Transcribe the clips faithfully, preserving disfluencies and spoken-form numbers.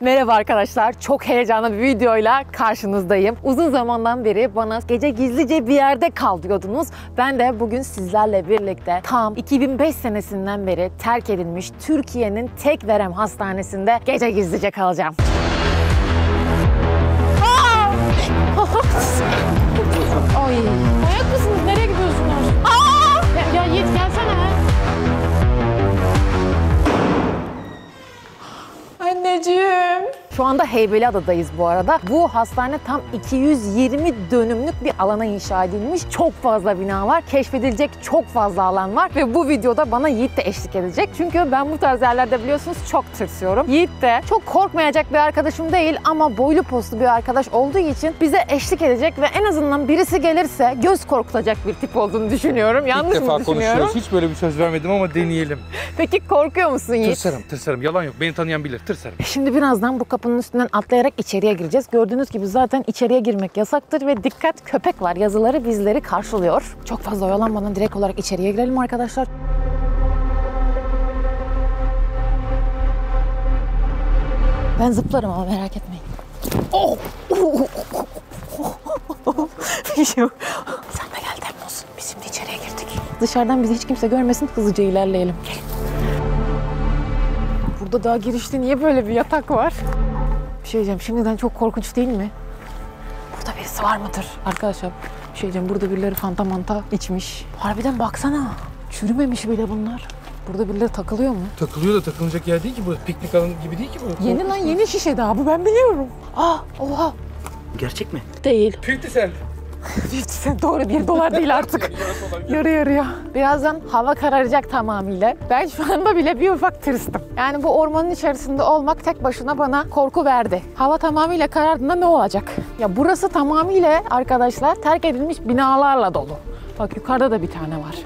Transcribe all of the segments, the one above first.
Merhaba arkadaşlar, çok heyecanlı bir videoyla karşınızdayım. Uzun zamandan beri bana gece gizlice bir yerde kal diyordunuz. Ben de bugün sizlerle birlikte tam iki bin beş senesinden beri terk edilmiş Türkiye'nin tek verem hastanesinde gece gizlice kalacağım. Ay. Ayak mısınız? Nereye gidiyorsunuz? Aa! Ya, ya Yiğit gelsene. Anneciğim. Şu anda Heybeliada'dayız bu arada. Bu hastane tam iki yüz yirmi dönümlük bir alana inşa edilmiş. Çok fazla bina var. Keşfedilecek çok fazla alan var. Ve bu videoda bana Yiğit de eşlik edecek. Çünkü ben bu tarz yerlerde biliyorsunuz çok tırsıyorum. Yiğit de çok korkmayacak bir arkadaşım değil ama boylu poslu bir arkadaş olduğu için bize eşlik edecek ve en azından birisi gelirse göz korkutacak bir tip olduğunu düşünüyorum. Yanlış mı düşünüyorum? İlk defa konuşuyoruz. Hiç böyle bir söz vermedim ama deneyelim. Peki korkuyor musun Yiğit? Tırsarım, tırsarım. Yalan yok. Beni tanıyan bilir. Tırsarım. Şimdi birazdan bu kapı bunun üstünden atlayarak içeriye gireceğiz. Gördüğünüz gibi zaten içeriye girmek yasaktır ve dikkat köpek var yazıları bizleri karşılıyor. Çok fazla oyalanmadan direkt olarak içeriye girelim arkadaşlar. Ben zıplarım ama merak etmeyin. Oh! Sen de gel Temmuz. Biz şimdi içeriye girdik. Dışarıdan bizi hiç kimse görmesin, hızlıca ilerleyelim. Gelin. Burada daha girişte niye böyle bir yatak var? Bir şey diyeceğim, şimdiden çok korkunç değil mi? Burada birisi var mıdır? Arkadaşlar bir şey diyeceğim, burada birileri fanta manta içmiş. Harbiden baksana, çürümemiş bile bunlar. Burada birileri takılıyor mu? Takılıyor da takılacak yer değil ki bu, piknik alanı gibi değil ki bu. Yeni lan yeni şişe daha bu, ben biliyorum. Aa, oha. Gerçek mi? Değil. elli sent. Doğru, bir dolar değil artık. Yarı yarıya. Birazdan hava kararacak tamamıyla. Ben şu anda bile bir ufak tırstım. Yani bu ormanın içerisinde olmak tek başına bana korku verdi. Hava tamamıyla karardığında ne olacak? Ya burası tamamıyla arkadaşlar terk edilmiş binalarla dolu. Bak yukarıda da bir tane var.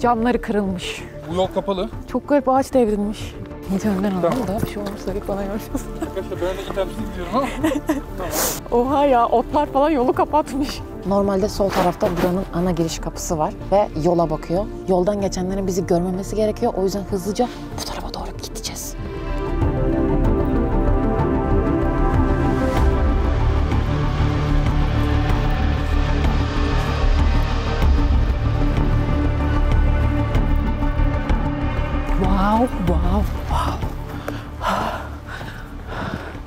Camları kırılmış. Bu yol kapalı. Çok garip, ağaç devrilmiş. Yiğit önden alalım tamam. Da bir şey olursa bir bana göreceğiz. Arkadaşlar ben de gitarmıştım diyorum ama. Tamam. Oha ya, otlar falan yolu kapatmış. Normalde sol tarafta buranın ana giriş kapısı var ve yola bakıyor. Yoldan geçenlerin bizi görmemesi gerekiyor. O yüzden hızlıca bu tarafa doğru gideceğiz. Wow, wow, wow.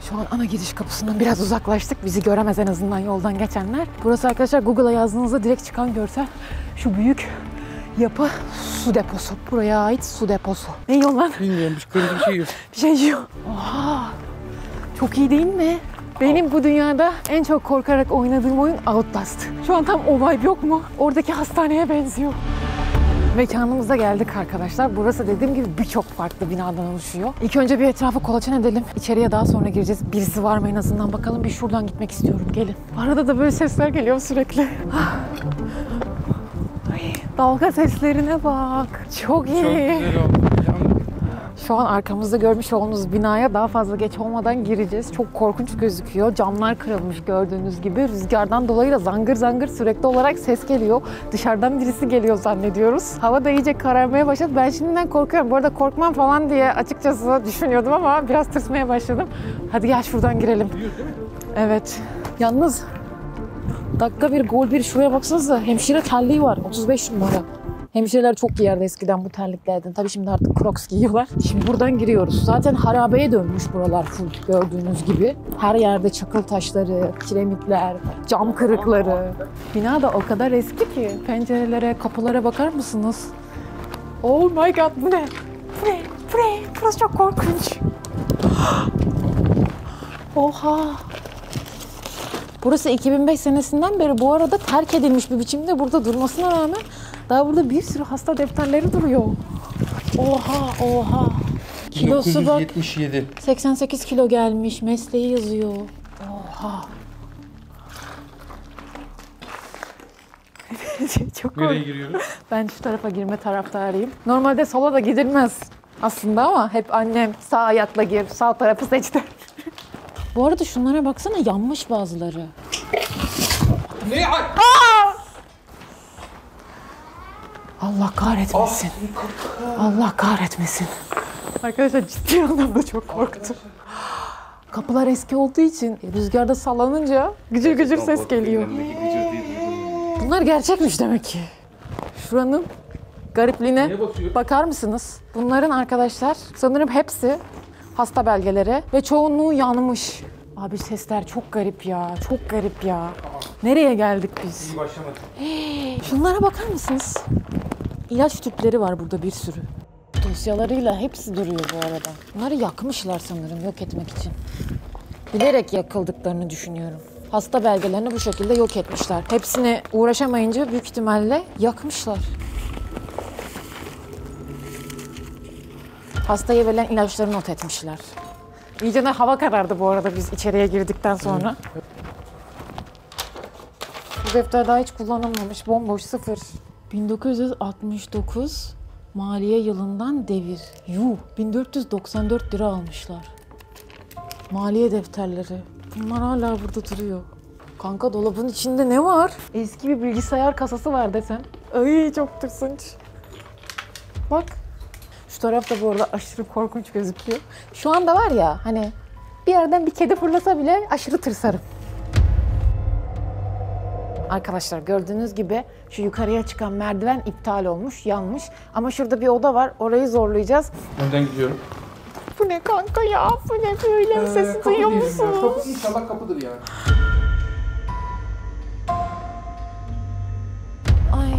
Şu an ana giriş kapısından biraz uzaklaştık. Bizi göremez en azından yoldan geçenler. Burası arkadaşlar Google'a yazdığınızda direkt çıkan görsel. Şu büyük yapı su deposu. Buraya ait su deposu. Ne yiyor lan? Bilmiyorum. Bir şey yiyor. Bir şey yiyor. Oha! Çok iyi değil mi? Benim bu dünyada en çok korkarak oynadığım oyun Outlast. Şu an tam o vibe yok mu? Oradaki hastaneye benziyor. Mekanımıza geldik arkadaşlar. Burası dediğim gibi birçok farklı binadan oluşuyor. İlk önce bir etrafı kolaçan edelim. İçeriye daha sonra gireceğiz. Birisi var mı en azından bakalım. Bir şuradan gitmek istiyorum. Gelin. Arada da böyle sesler geliyor sürekli. Ay, dalga seslerine bak. Çok iyi. Çok güzel oldu. Şu an arkamızda görmüş olduğunuz binaya daha fazla geç olmadan gireceğiz. Çok korkunç gözüküyor. Camlar kırılmış gördüğünüz gibi. Rüzgardan dolayı da zangır zangır sürekli olarak ses geliyor. Dışarıdan birisi geliyor zannediyoruz. Hava da iyice kararmaya başladı. Ben şimdiden korkuyorum. Bu arada korkmam falan diye açıkçası düşünüyordum ama biraz tırsmaya başladım. Hadi gel şuradan girelim. Evet. Yalnız dakika bir gol bir şuraya baksanıza. Hemşire terliği var. otuz beş numara. Hemşireler çok giyerdi eskiden bu terliklerden. Tabii şimdi artık Crocs giyiyorlar. Şimdi buradan giriyoruz. Zaten harabeye dönmüş buralar full gördüğünüz gibi. Her yerde çakıl taşları, kiremitler, cam kırıkları. Bina da o kadar eski ki. Pencerelere, kapılara bakar mısınız? Oh my god, bu ne? Bu ne? Bu ne? Burası çok korkunç. Oha! Burası iki bin beş senesinden beri bu arada terk edilmiş bir biçimde burada durmasına rağmen daha burada bir sürü hasta defterleri duruyor. Oha, oha. Kilosu bak. yetmiş yedi. seksen sekiz kilo gelmiş. Mesleği yazıyor. Oha. Çok korkunç. Nereye giriyoruz? Ben şu tarafa girme taraftarıyım. Normalde sola da gidilmez aslında ama hep annem sağ ayakla gir, sağ tarafı seçti. Bu arada şunlara baksana, yanmış bazıları. Ne? Aa! Allah kahretmesin. Allah kahretmesin. Arkadaşlar ciddi anlamda çok korktum. Kapılar eski olduğu için rüzgarda sallanınca gıcır gıcır ses geliyor. Bunlar gerçekmiş demek ki. Şuranın garipliğine bakar mısınız? Bunların arkadaşlar sanırım hepsi hasta belgeleri ve çoğunluğu yanmış. Abi sesler çok garip ya, çok garip ya. Nereye geldik biz? Hey, şunlara bakar mısınız? İlaç tüpleri var burada bir sürü. Dosyalarıyla hepsi duruyor bu arada. Bunları yakmışlar sanırım yok etmek için. Bilerek yakıldıklarını düşünüyorum. Hasta belgelerini bu şekilde yok etmişler. Hepsini uğraşamayınca büyük ihtimalle yakmışlar. Hastaya verilen ilaçları not etmişler. İyice ne hava karardı bu arada biz içeriye girdikten sonra. Bu defter daha hiç kullanılmamış, bomboş, sıfır. bin dokuz yüz altmış dokuz maliye yılından devir. Yuh, bin dört yüz doksan dört lira almışlar. Maliye defterleri. Bunlar hala burada duruyor. Kanka dolabın içinde ne var? Eski bir bilgisayar kasası var desem. Ay çok tırsınç. Bak. Şu taraf da bu arada aşırı korkunç gözüküyor. Şu anda var ya hani bir yerden bir kedi fırlasa bile aşırı tırsarım. Arkadaşlar gördüğünüz gibi şu yukarıya çıkan merdiven iptal olmuş, yanmış. Ama şurada bir oda var, orayı zorlayacağız. Önden gidiyorum. Bu ne kanka ya? Bu ne böyle? Ee, sesi duyuyor musunuz? Kapı inşallah kapıdır yani. Ay.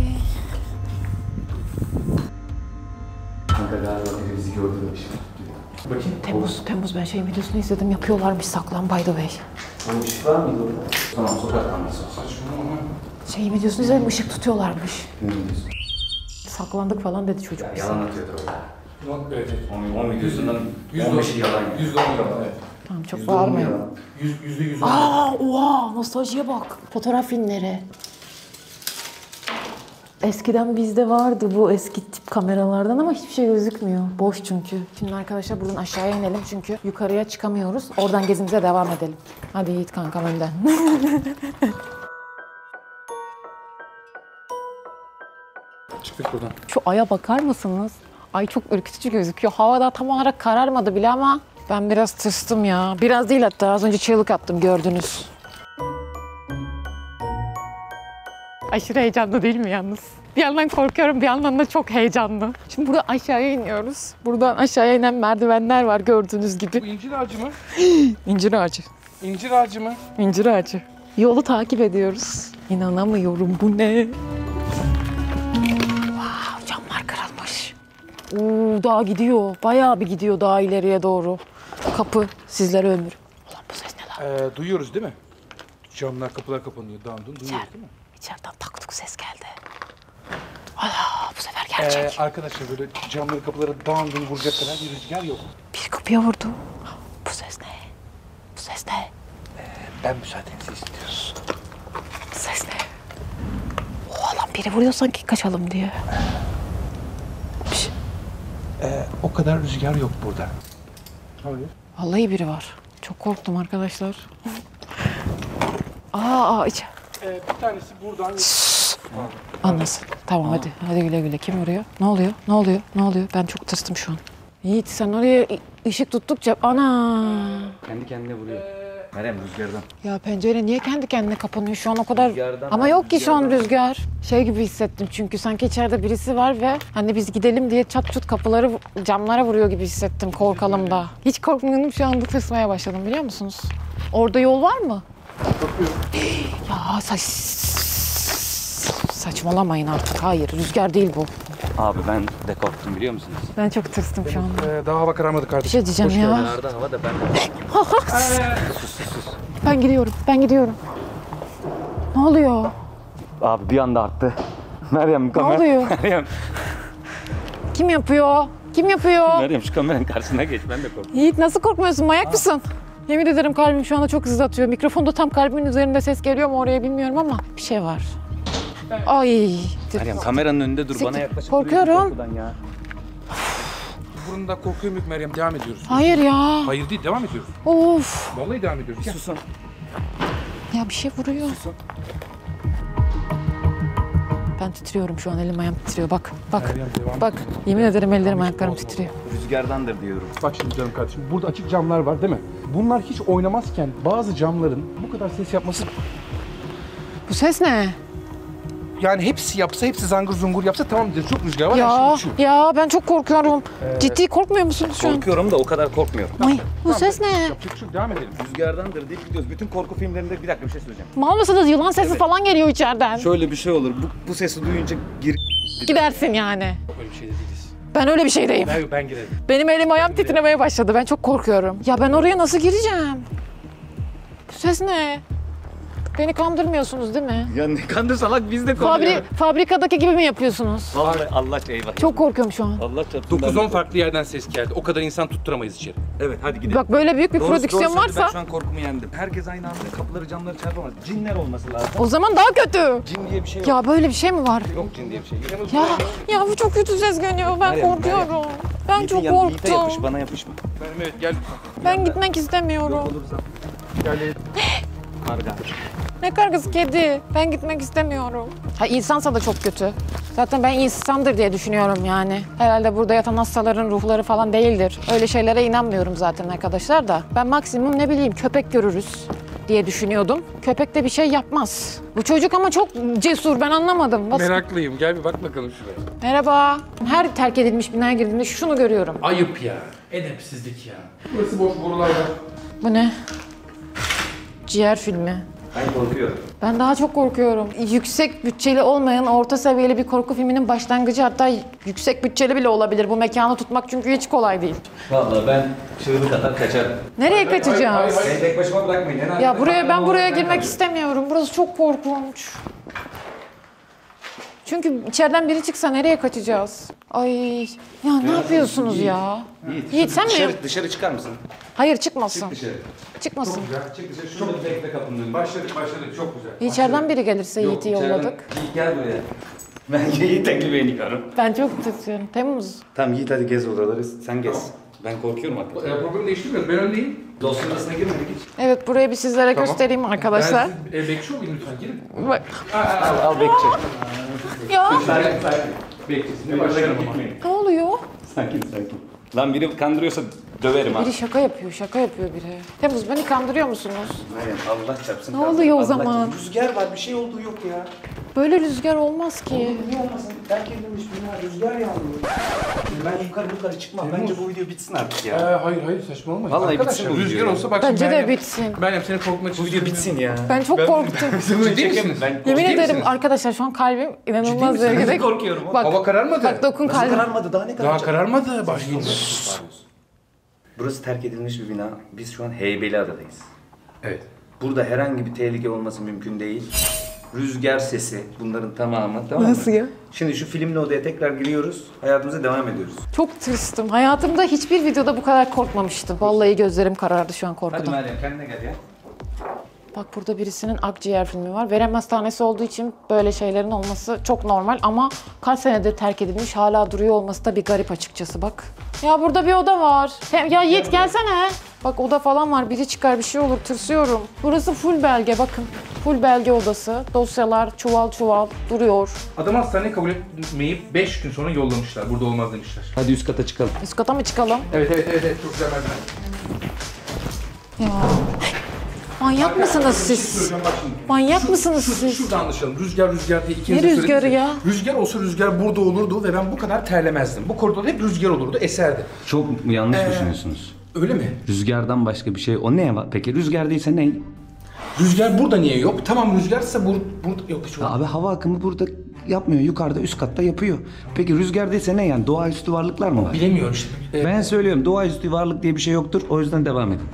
Bakayım. Temmuz, Temmuz ben şey videosunu izledim. Yapıyorlarmış saklan by the way. Hani ışık var mıydı orada? Tamam sokak kamerası. Şey videosunu izledim ışık tutuyorlarmış. Ne diyorsun? Saklandık falan dedi çocuk. Ya, yalan atıyordu orada. Evet. on videosundan on beşi yalan. yüzde on yalan evet. Tamam çok bağırmayalım. yüzde yüz. Aaa oha nostaljiye bak. Fotoğraf filmleri. Eskiden bizde vardı bu eski tip kameralardan ama hiçbir şey gözükmüyor. Boş çünkü. Şimdi arkadaşlar buradan aşağıya inelim çünkü yukarıya çıkamıyoruz. Oradan gezimize devam edelim. Hadi Yiğit kankam önden. Çıktık buradan. Şu aya bakar mısınız? Ay çok ürkütücü gözüküyor. Hava da tam olarak kararmadı bile ama ben biraz tırstım ya. Biraz değil hatta az önce çığlık attım gördünüz. Aşırı heyecanlı değil mi yalnız? Bir yandan korkuyorum, bir yandan da çok heyecanlı. Şimdi burada aşağıya iniyoruz. Buradan aşağıya inen merdivenler var gördüğünüz gibi. Bu incir ağacı mı? İncir ağacı. İncir ağacı mı? İncir ağacı. Yolu takip ediyoruz. İnanamıyorum bu ne? Wow, camlar kırılmış. Oo, daha gidiyor. Bayağı bir gidiyor daha ileriye doğru. Kapı sizlere ömür. Ulan bu ses ne lan? Ee, duyuyoruz değil mi? Camlar kapılar kapanıyor. Damdun duyuyoruz değil mi? İçeriden tak tuk ses geldi. Allah bu sefer gerçek. Ee, arkadaşlar böyle camları kapıları dağındığını vuracak kadar bir rüzgar yok. Bir kapıya vurdu. Bu ses ne? Bu ses ne? Ee, ben müsaadenizi istiyorum. Bu ses ne? O lan biri vuruyor sanki kaçalım diye. Ee, o kadar rüzgar yok burada. Hayır. Vallahi biri var. Çok korktum arkadaşlar. aa aa içe. Bir tanesi buradan... Anlasın. Tamam aa. Hadi. Hadi güle güle. Kim vuruyor? Ne oluyor? Ne oluyor? Ne oluyor? Ben çok tırstım şu an. Yiğit sen oraya ışık tuttukça... Ana! Kendi kendine vuruyor. Meryem rüzgardan. Ya pencere niye kendi kendine kapanıyor şu an o kadar... Rüzgardan ama yok ki rüzgardan. Şu an rüzgar. Şey gibi hissettim çünkü sanki içeride birisi var ve... Hani biz gidelim diye çat çut kapıları camlara vuruyor gibi hissettim korkalım da. Hiç korkmuyorum şu anda tırsmaya başladım biliyor musunuz? Orada yol var mı? Bakıyorum. Ya saç... saçmalamayın artık. Hayır, rüzgar değil bu. Abi ben de korktum biliyor musunuz? Ben çok tırstım şu anda. Ee, daha hava kararmadı kardeşim. Bir şey diyeceğim hoş ya. Nerede hava da ben... sus, sus, sus. Ben gidiyorum, ben gidiyorum. Ne oluyor? Abi bir anda arttı. Meryem kamera... Ne oluyor? Meryem. Kim yapıyor? Kim yapıyor? Meryem şu kameranın karşısına geç, ben de korktum. Yiğit nasıl korkmuyorsun, manyak ha. Mısın? Yemin ederim kalbim şu anda çok hızlı atıyor. Mikrofonda tam kalbimin üzerinde ses geliyor mu oraya bilmiyorum ama bir şey var. Ay. Meryem kameranın önünde dur. Sik bana yaklaşıp korkuyorum. Ya. Burundan korkuyor muyum Meryem? Devam ediyoruz. Hayır ya. Hayır değil devam ediyoruz. Of. Vallahi devam ediyoruz. Susun. Ya bir şey vuruyor. Susun. Ben titriyorum şu an, elim ayağım titriyor. Bak, bak, Meryem, bak. Yemin ederim ellerim ayaklarım titriyor. Rüzgardandır diyorum. Bak şimdi canım kardeşim, burada açık camlar var değil mi? Bunlar hiç oynamazken bazı camların bu kadar ses yapması... Bu ses ne? Yani hepsi yapsa, hepsi zangır zungur yapsa tamam diye, çok rüzgar var. Ya, ya, ya ben çok korkuyorum. Ee, Ciddi korkmuyor musunuz şu an? Korkuyorum da o kadar korkmuyorum. Ay, bu tamam, ses ne? Yapacak çok, devam edelim. Rüzgardandır deyip gidiyoruz. Bütün korku filmlerinde, bir dakika bir şey söyleyeceğim. Mal mısınız? Yılan sesi evet. falan geliyor içeriden. Şöyle bir şey olur, bu, bu sesi duyunca gir... Gidersin yani. Öyle bir şey de değiliz. Ben öyle bir şeydeyim. Ben, ben girerim. Benim elim ayağım ben titremeye girerim. başladı. Ben çok korkuyorum. Ya ben oraya nasıl gireceğim? Bu ses ne? Beni kandırmıyorsunuz değil mi? Ya ne kandırsalak biz de kandırıyoruz. Fabri fabrikadaki gibi mi yapıyorsunuz? Vallahi Allah eyvah. Çok korkuyorum şu an. Allah çarpsın. dokuz on farklı yerden ses geldi. O kadar insan tutturamayız içeri. Evet hadi gidelim. Bak böyle büyük bir doğru, prodüksiyon doğru varsa... Ben şu an korkumu yendim. Herkes aynı anda kapıları camları çarpamaz. Cinler olması lazım. O zaman daha kötü. Cin diye bir şey yok. Ya böyle bir şey mi var? Yok cin diye bir şey yok. Ya, ya bu çok kötü ses geliyor. Ben Meryem, korkuyorum. Meryem. Ben Yiğit'in çok korktum. Yiğit'e yapış, bana yapışma. Meryem, evet, gel. Ben ya gitmek ben... istemiyorum. Yok olursa. Gel. Karga. Ne kargası? Kedi. Ben gitmek istemiyorum. Ha, insansa da çok kötü. Zaten ben insandır diye düşünüyorum yani. Herhalde burada yatan hastaların ruhları falan değildir. Öyle şeylere inanmıyorum zaten arkadaşlar da. Ben maksimum ne bileyim köpek görürüz diye düşünüyordum. Köpek de bir şey yapmaz. Bu çocuk ama çok cesur, ben anlamadım. Nasıl? Meraklıyım, gel bir bak bakalım şuraya. Merhaba. Her terk edilmiş binaya girdiğimde şunu görüyorum. Ayıp ya, edepsizlik ya. Burası boş borular var. Bu ne? Ciğer filmi. Ben korkuyorum. Ben daha çok korkuyorum. Yüksek bütçeli olmayan, orta seviyeli bir korku filminin başlangıcı, hatta yüksek bütçeli bile olabilir. Bu mekanı tutmak çünkü hiç kolay değil. Vallahi ben çığlık atar kaçarım. Nereye hayır, kaçacağız? Hayır, hayır, hayır. Beni tek başıma bırakmayın. En ya buraya, ben buraya girmek hayır. istemiyorum. Burası çok korkunç. Çünkü içeriden biri çıksa nereye kaçacağız? Ay ya ne, ne yapıyorsunuz iyi. ya? Yiğit, Yiğit sen dışarı, mi? Dışarı çıkar mısın? Hayır çıkmasın. Çık dışarı. Çıkmasın. Çok güzel, çık dışarı. Şurada bir bekle kapının. Başladık, başladık. Çok güzel. İçeriden başladık. biri gelirse Yiğit'i yolladık. Yiğit gel buraya. Ben Yiğit'e güveni yıkarım. Ben çok tutuyorum. Temmuz. Tamam Yiğit hadi gez oraları. Sen gez. Tamam. Ben korkuyorum hakikaten. Ya programı değiştirmiyorum. Ben öndeyim. Dostun arasına girmedik hiç. Evet burayı bir sizlere tamam. göstereyim arkadaşlar. Ben siz, e, bekçi olayım lütfen. Girin. Bak. Aa, al, al bekçi. Ya. Sakin sakin. Bekçisine başlayalım ama. Ne oluyor? Sakin sakin. Lan biri kandırıyorsa döverim ha. Biri şaka yapıyor, şaka yapıyor biri. Temmuz beni kandırıyor musunuz? Meryem Allah çarpsın. Ne kandırıyor. oluyor o Allah zaman? Çarpsın. Rüzgar var, bir şey olduğu yok ya. Böyle rüzgar olmaz ki. Olur, niye olmasın? Terk edilmiş bunlar, rüzgar yağmıyor. Ben yukarı yukarı çıkmam. Temmuz. Bence bu video bitsin artık ya. Ee, hayır hayır saçmalama. Vallahi arkadaşlar, bitsin bu video. Rüzgar olsa bak şimdi. Bence Meryem, de bitsin. Meryem seni korkmak için. Bu video bitsin ya. Ben çok ben, korktum. Ciddi misiniz? Yemin ederim arkadaşlar şu an kalbim inanılmaz derecede korkuyorum. Hava kararmadı. Bak dokun kalbim. Hava kararmadı, daha ne kadar? Daha kararmadı başlayın. Burası terk edilmiş bir bina. Biz şu an Heybeliada'dayız. Evet. Burada herhangi bir tehlike olması mümkün değil. Rüzgar sesi, bunların tamamı, tamam mı? Nasıl ya? Şimdi şu filmli odaya tekrar giriyoruz, hayatımıza devam ediyoruz. Çok tırstım. Hayatımda hiçbir videoda bu kadar korkmamıştım. Vallahi gözlerim karardı şu an korkudan. Hadi Meryem, kendine gel ya. Bak burada birisinin akciğer filmi var. Verem hastanesi olduğu için böyle şeylerin olması çok normal ama kaç senedir terk edilmiş, hala duruyor olması da bir garip açıkçası bak. Ya burada bir oda var. Ya Yiğit gelsene. Bak oda falan var, biri çıkar bir şey olur, tırsıyorum. Burası full belge bakın. Full belge odası. Dosyalar çuval çuval duruyor. Adam hastaneye kabul etmeyip beş gün sonra yollamışlar. Burada olmaz demişler. Hadi üst kata çıkalım. Üst kata mı çıkalım? Evet evet evet, evet. Çok güzel ben. Ya. Manyak mısınız siz? Manyak mısınız siz? Şuradan anlaşalım. Rüzgar rüzgar diye ikinize söyledim. Ne rüzgarı ya? Rüzgar olsa rüzgar burada olurdu ve ben bu kadar terlemezdim. Bu koridorda hep rüzgar olurdu, eserdi. Çok yanlış ee, düşünüyorsunuz. Öyle mi? Rüzgardan başka bir şey. O ne var? Peki rüzgar değilse ne? Rüzgar burada niye yok? Tamam rüzgarsa burada bur yok. Şu abi hava akımı burada yapmıyor. Yukarıda üst katta yapıyor. Peki rüzgar değilse ne yani? Doğaüstü varlıklar mı var? Bilemiyorum işte. Ee, ben söylüyorum doğaüstü varlık diye bir şey yoktur. O yüzden devam edin.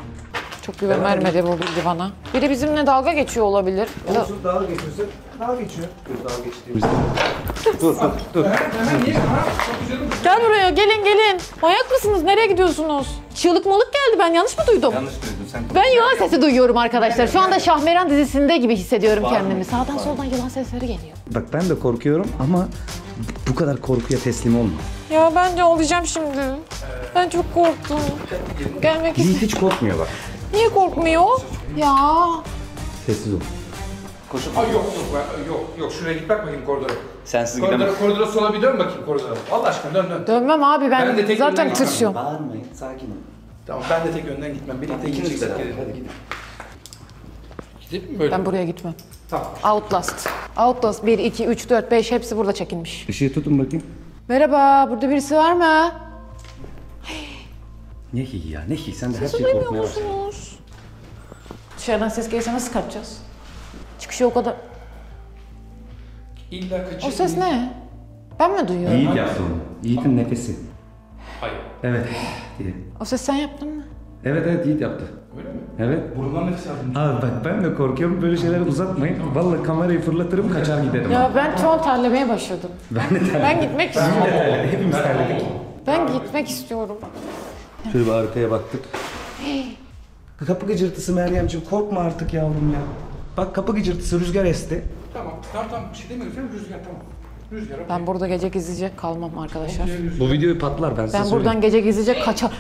Çok güven vermedi bu bilgi bana. Biri bizimle dalga geçiyor olabilir. Olsun dalga geçiyorsa dalga geçiyor. Dalga geçtiğimizde. Dur dur dur. Hemen niye? Gel buraya gelin gelin. Manyak mısınız? Nereye gidiyorsunuz? Çığlık malık geldi ben yanlış mı duydum? Yanlış duydum sen. Ben yılan sesi duyuyorum arkadaşlar. Şu anda Şahmeran dizisinde gibi hissediyorum kendimi. Sağdan soldan yılan sesleri geliyor. Bak ben de korkuyorum ama bu kadar korkuya teslim olma. Ya ben de olacağım şimdi. Ben çok korktum. Gelmek istedim. Hiç korkmuyor bak. Niye korkmuyor? Ya. Sessiz ol. Koşup Ay yok yok yok yok şuraya git bak bakayım koridora. Sensiz koridora, gidemem. Koridora sola bir dön bakayım koridora. Allah aşkına dön dön. Dönmem abi ben, ben zaten tırsıyorum. Bağırmayın, sakin olun. Tamam ben de tek önden gitmem. Birlikte gideceksek gelin. Hadi gidin. Gidip mi böyle? Ben buraya gitmem. Tamam. Outlast. Outlast bir, iki, üç, dört, beş hepsi burada çekilmiş. Işığı tutun bakayım. Merhaba, burada birisi var mı? Ne hi ya, ne hi? Sen de her şeyi korkmaya başladın. Dışarıdan ses gelirse nasıl kaçacağız? Çıkışı o kadar... İlla kaçırmayın. O ses ne? Ben mi duyuyorum? Yiğit yaptı onu. Yiğit'in nefesi. Hayır. Evet. Diye. O ses sen yaptın mı? Evet evet Yiğit yaptı. Öyle mi? Evet. Burundan nefes aldım. Abi bak ben de korkuyorum. Böyle şeyleri uzatmayın. Vallahi kamerayı fırlatırım kaçar giderim. Ya abi. Ben şu an terlemeye başladım. Ben de terledim. Ben gitmek ben istiyorum. Ben de Hepimiz terledik. Ben gitmek istiyorum. Şöyle bir arkaya baktık. Hey. Kapı gıcırtısı Meryemciğim korkma artık yavrum ya. Bak kapı gıcırtısı rüzgar esti. Tamam tamam tamam bir şey demiyorum efendim rüzgar tamam. Rüzgar, okay. Ben burada gece gizleyecek kalmam arkadaşlar. Okay, bu videoyu patlar ben, ben size söyleyeyim. Ben buradan gece gizleyecek kaçar.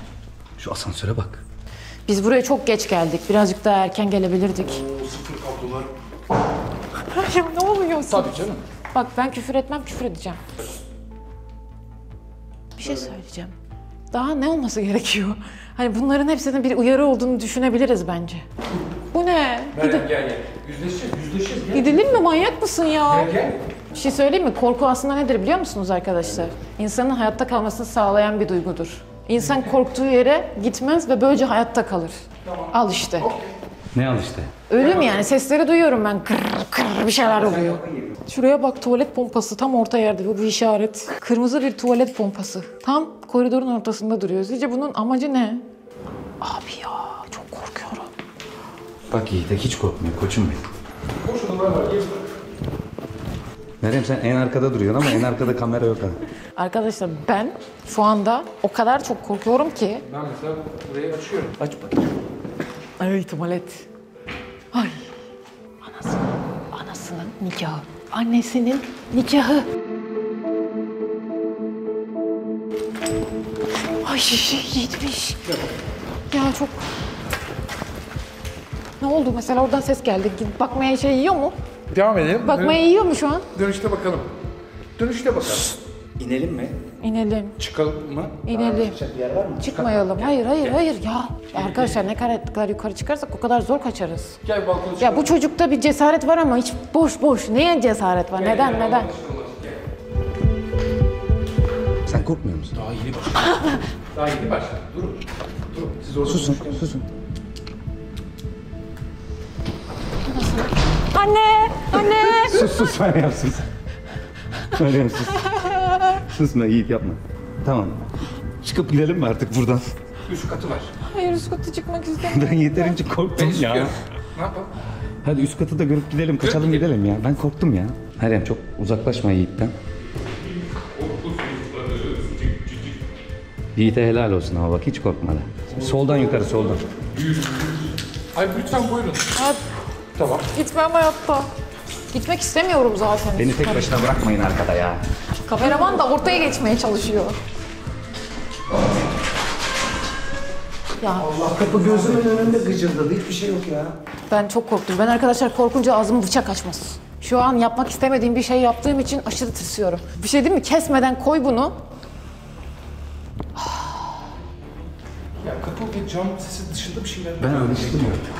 Şu asansöre bak. Biz buraya çok geç geldik. Birazcık daha erken gelebilirdik. Oo, sıfır kablolar. Ne oluyor? Tabii canım. Bak ben küfür etmem küfür edeceğim. Bir şey söyleyeceğim. Daha ne olması gerekiyor? Hani bunların hepsinin bir uyarı olduğunu düşünebiliriz bence. Bu ne? Gide gel gel. Yüzleşeceğiz, yüzleşeceğiz. Gel. Gidelim mi? Manyak mısın ya? Gel gel. Bir şey söyleyeyim mi? Korku aslında nedir biliyor musunuz arkadaşlar? İnsanın hayatta kalmasını sağlayan bir duygudur. İnsan korktuğu yere gitmez ve böylece hayatta kalır. Tamam. Al işte. Okay. Ne al işte? Ölüm tamam. Yani sesleri duyuyorum ben. Kırr kırr bir şeyler oluyor. Şuraya bak tuvalet pompası tam orta yerde bu bir işaret. Kırmızı bir tuvalet pompası. Tam koridorun ortasında duruyor. Sizce bunun amacı ne? Abi ya çok korkuyorum. Bak Yiğit'e hiç korkmuyor koçum benim. Koşun ben var. Meryem sen en arkada duruyorsun ama en arkada kamera yok. Arkadaşlar ben şu anda o kadar çok korkuyorum ki. Ben mesela burayı açıyorum. Aç bakayım. Ay tuvalet. Ay. Anasının, anasının nikahı. Annesinin nikahı. Ay şişe gitmiş. Ya çok... Ne oldu mesela oradan ses geldi. Bakmaya şey yiyor mu? Devam edelim. Bakmaya yiyor mu şu an? Dönüşte bakalım. Dönüşte bakalım. İnelim mi? İnelim. Çıkalım mı? İnelim. Bir yer var mı? Çıkmayalım. Çıkalım. Hayır, hayır, hayır ya. Ya arkadaşlar ne kadar yukarı çıkarsak o kadar zor kaçarız. Gel balkona çıkalım. Ya bu çocukta bir cesaret var ama hiç boş boş. Neye cesaret var? Gel, neden, gel, neden? Sen korkmuyor musun? Daha yeni başladı. Daha yeni başladı. Durun. Durun. Siz orada susun, susun. Anne! Anne! Sus, sus. Öyle yapsın. Öyle yapsın. Susma Yiğit yapma. Tamam. Çıkıp gidelim mi artık buradan? Üst katı var. Hayır üst katı çıkmak istemiyorum. Ben yeterince korktum ben ya. Ya. Ne yapalım? Hadi üst katı da görüp gidelim. Kaçalım Gök gidelim ya. Ben korktum ya. Meryem çok uzaklaşma Yiğit'ten. Yiğit'e helal olsun ama bak hiç korkmadı. Soldan yukarı soldan. Ay lütfen buyurun. Hadi. Tamam. Gitmem hayatta. Gitmek istemiyorum zaten. Beni tek başına bırakmayın arkada ya. Kameraman da ortaya geçmeye çalışıyor. Ya. Allah kapı gözümün önünde gıcırdadı. Hiçbir şey yok ya. Ben çok korktum. Ben arkadaşlar korkunca ağzımı bıçak açmaz. Şu an yapmak istemediğim bir şey yaptığım için aşırı tırsıyorum. Bir şey değil mi? Kesmeden koy bunu. Ya kapı ve cam sesi dışında bir şeyler... Ben alıştım artık.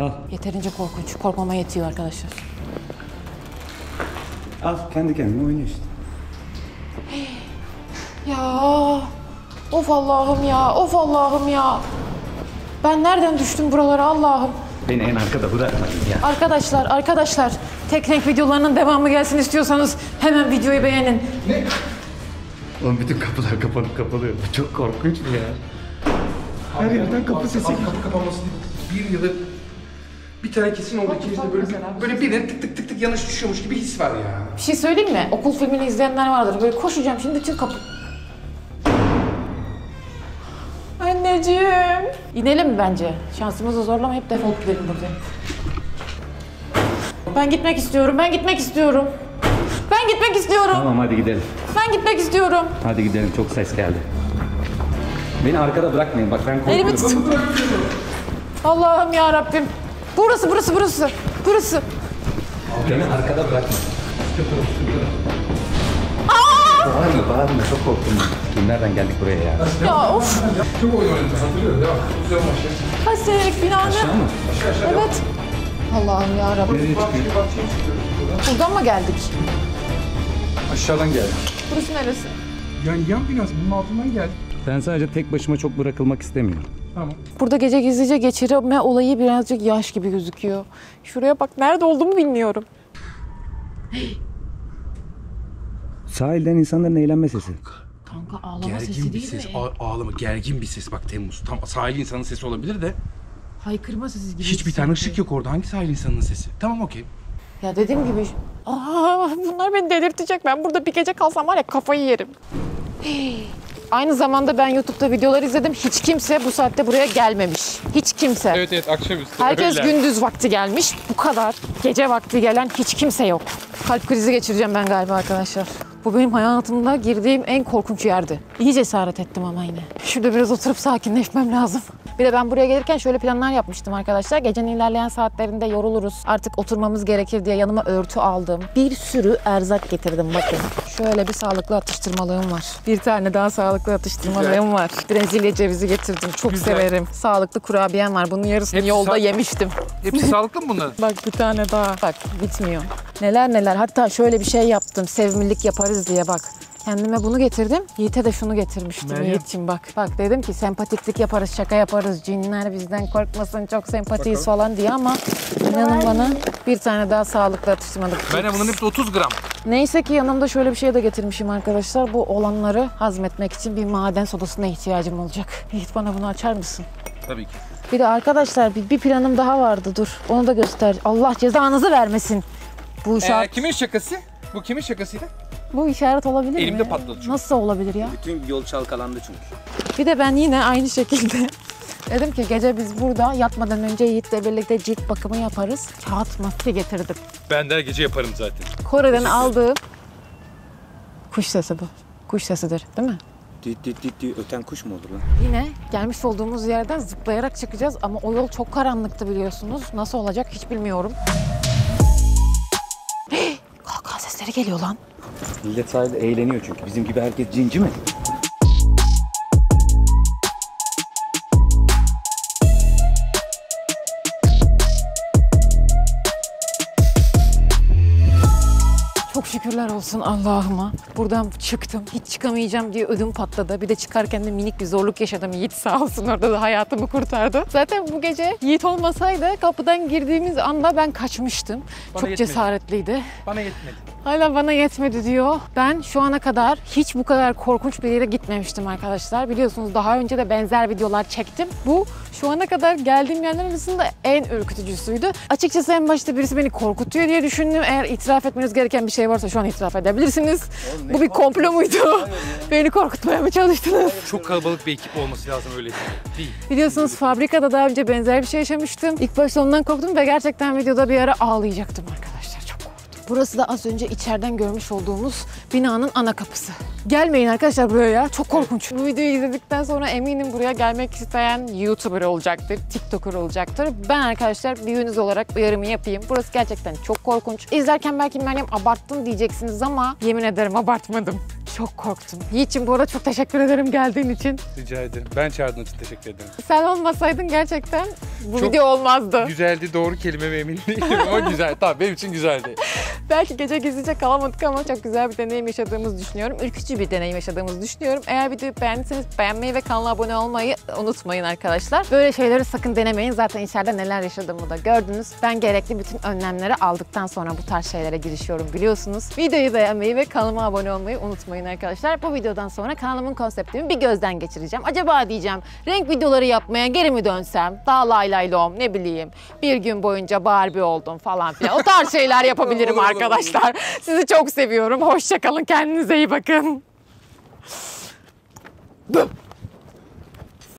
Al. Yeterince korkunç. Korkmama yetiyor arkadaşlar. Al kendi kendine oynuyor işte. Ya of Allah'ım ya of Allah'ım ya. Ben nereden düştüm buralara Allah'ım. Beni en arkada bırakmayın ya. Arkadaşlar arkadaşlar tek renk videolarının devamı gelsin istiyorsanız hemen videoyu beğenin. Ne? Oğlum bütün kapılar kapanıp kapalıyor. Bu çok korkunç bir yer. Her abi, yerden kapı abi, sesi geliyor. Kapı kapanması değil. Bir yılda bir tane kesin oldu ikimizde böyle bir, böyle birine tık tık tık tık yanlış düşüyormuş gibi his var ya. Bir şey söyleyeyim mi? Okul filmini izleyenler vardır. Böyle koşacağım şimdi bütün kapı... Anneciğim! İnelim bence. Şansımızı zorlama hep defol gidelim buradan. Ben gitmek istiyorum, ben gitmek istiyorum. Ben gitmek istiyorum. Tamam hadi gidelim. Ben gitmek istiyorum. Hadi gidelim, çok ses geldi. Beni arkada bırakmayın, bak ben korkuyorum. Elimi tutun. Allah'ım yarabbim. Burası, burası, burası. Burası. Beni arkada bırakma. Bağırma, bağırma. Çok korktum. Nereden geldik buraya ya? Ya of. Çok oyun oynadık, hatırlıyor musun? Güzel maçlar. Ha seyrek binanı. Aşağı mı? Aşağı aşağı. Evet. Allah'ım yarabbim. Nereye çıkıyoruz? Buradan mı geldik? Aşağıdan geldik. Burası neresi? Yani yan binası, bunun altından geldik. Ben sadece tek başıma çok bırakılmak istemiyorum. Tamam. Burada gece gizlice geçirme olayı birazcık yaş gibi gözüküyor. Şuraya bak, nerede olduğumu bilmiyorum. Sahilden insanların eğlenme sesi. Kanka ağlama gergin sesi değil ses. mi? Ağlama, gergin bir ses bak Temmuz. Tam sahil insanın sesi olabilir de. Haykırma sesi gibi. Hiçbir tane ışık yok orada. Hangi sahil insanının sesi? Tamam okey. Ya dediğim Aa. gibi, Aa, bunlar beni delirtecek. Ben burada bir gece kalsam var ya kafayı yerim. Hey. Aynı zamanda ben YouTube'da videolar izledim. Hiç kimse bu saatte buraya gelmemiş. Hiç kimse. Evet evet, akşamüstü. Herkes öyle. Gündüz vakti gelmiş. Bu kadar. Gece vakti gelen hiç kimse yok. Kalp krizi geçireceğim ben galiba arkadaşlar. Bu benim hayatımda girdiğim en korkunç yerdi. İyi cesaret ettim ama yine. Şurada biraz oturup sakinleşmem lazım. Bir de ben buraya gelirken şöyle planlar yapmıştım arkadaşlar. Gecenin ilerleyen saatlerinde yoruluruz. Artık oturmamız gerekir diye yanıma örtü aldım. Bir sürü erzak getirdim bakın. Şöyle bir sağlıklı atıştırmalığım var. Bir tane daha sağlıklı atıştırmalığım var. Brezilya cevizi getirdim. Çok Güzel. severim. Sağlıklı kurabiyem var. Bunun yarısını Hepsi yolda yemiştim. Hepsi sağlıklı mı bunlar? Bak bir tane daha. Bak bitmiyor. Neler neler. Hatta şöyle bir şey yaptım. Sevimlilik yaparız diye bak. Kendime bunu getirdim. Yiğit'e de şunu getirmiştim. Yiğit'ciğim bak. Bak dedim ki sempatiklik yaparız, şaka yaparız. Cinler bizden korkmasın, çok sempatiyiz Bakalım. falan diye ama inanın bana bir tane daha sağlıklı atıştırmadık. Ben bunun hepsi otuz gram. Neyse ki yanımda şöyle bir şey de getirmişim arkadaşlar. Bu olanları hazmetmek için bir maden sodasına ihtiyacım olacak. Yiğit bana bunu açar mısın? Tabii ki. Bir de arkadaşlar bir, bir planım daha vardı. Dur onu da göster. Allah cezanızı vermesin. Bu şart... ee, kimin şakası? Bu kimin şakasıydı? Bu işaret olabilir Elimde mi? Elimde patladı çünkü. Nasıl olabilir ya? Bütün yol çalkalandı çünkü. Bir de ben yine aynı şekilde dedim ki gece biz burada yatmadan önce Yiğit'le birlikte cilt bakımı yaparız. Kağıt maske getirdim. Ben de her gece yaparım zaten. Kore'den aldığım kuş sesi bu. Kuş sesidir değil mi? Dit dit dit dit öten kuş mu olur lan? Yine gelmiş olduğumuz yerden zıplayarak çıkacağız ama o yol çok karanlıktı biliyorsunuz. Nasıl olacak hiç bilmiyorum. Kalkan sesleri geliyor lan. Millet sahilde eğleniyor çünkü. Bizim gibi herkes cinci mi? Çok şükürler olsun Allah'ıma. Buradan çıktım. Hiç çıkamayacağım diye ödüm patladı. Bir de çıkarken de minik bir zorluk yaşadım. Yiğit sağ olsun orada da hayatımı kurtardı. Zaten bu gece Yiğit olmasaydı kapıdan girdiğimiz anda ben kaçmıştım. Bana Çok yetmedi. cesaretliydi. Bana yetmedi. Hala bana yetmedi diyor. Ben şu ana kadar hiç bu kadar korkunç bir yere gitmemiştim arkadaşlar. Biliyorsunuz daha önce de benzer videolar çektim. Bu şu ana kadar geldiğim yerler arasında en ürkütücüsüydü. Açıkçası en başta birisi beni korkutuyor diye düşündüm. Eğer itiraf etmeniz gereken bir şey varsa şu an itiraf edebilirsiniz. Oğlum, bu bir komplo muydu? Beni korkutmaya mı çalıştınız? Çok kalabalık bir ekip olması lazım öyle değil. Biliyorsunuz fabrikada daha önce benzer bir şey yaşamıştım. İlk başta ondan korktum ve gerçekten videoda bir ara ağlayacaktım arkadaşlar. Çok korktum. Burası da az önce içeriden görmüş olduğumuz binanın ana kapısı. Gelmeyin arkadaşlar buraya ya. Çok korkunç. Bu videoyu izledikten sonra eminim buraya gelmek isteyen YouTuber olacaktır, TikToker olacaktır. Ben arkadaşlar büyüğünüz olarak uyarımı yapayım. Burası gerçekten çok korkunç. İzlerken belki Meryem abarttım diyeceksiniz ama yemin ederim abartmadım. Çok korktum. Yiğit'ciğim bu arada çok teşekkür ederim geldiğin için. Rica ederim. Ben çağırdığın için teşekkür ederim. Sen olmasaydın gerçekten bu çok video olmazdı. Güzeldi. Doğru kelime mi emin değilim ama güzel. Tamam benim için güzeldi. Belki gece gizlice kalamadık ama çok güzel bir deneyim yaşadığımızı düşünüyorum. Ürkücü bir deneyim yaşadığımızı düşünüyorum. Eğer videoyu beğendiyseniz beğenmeyi ve kanala abone olmayı unutmayın arkadaşlar. Böyle şeyleri sakın denemeyin. Zaten içeride neler yaşadığımı da gördünüz. Ben gerekli bütün önlemleri aldıktan sonra bu tarz şeylere girişiyorum biliyorsunuz. Videoyu beğenmeyi ve kanalıma abone olmayı unutmayın arkadaşlar. Bu videodan sonra kanalımın konseptimi bir gözden geçireceğim. Acaba diyeceğim renk videoları yapmaya geri mi dönsem? Daha lay lay lom ne bileyim. Bir gün boyunca Barbie oldum falan filan. O tarz şeyler yapabilirim arkadaşlar. Arkadaşlar sizi çok seviyorum. Hoşça kalın. Kendinize iyi bakın.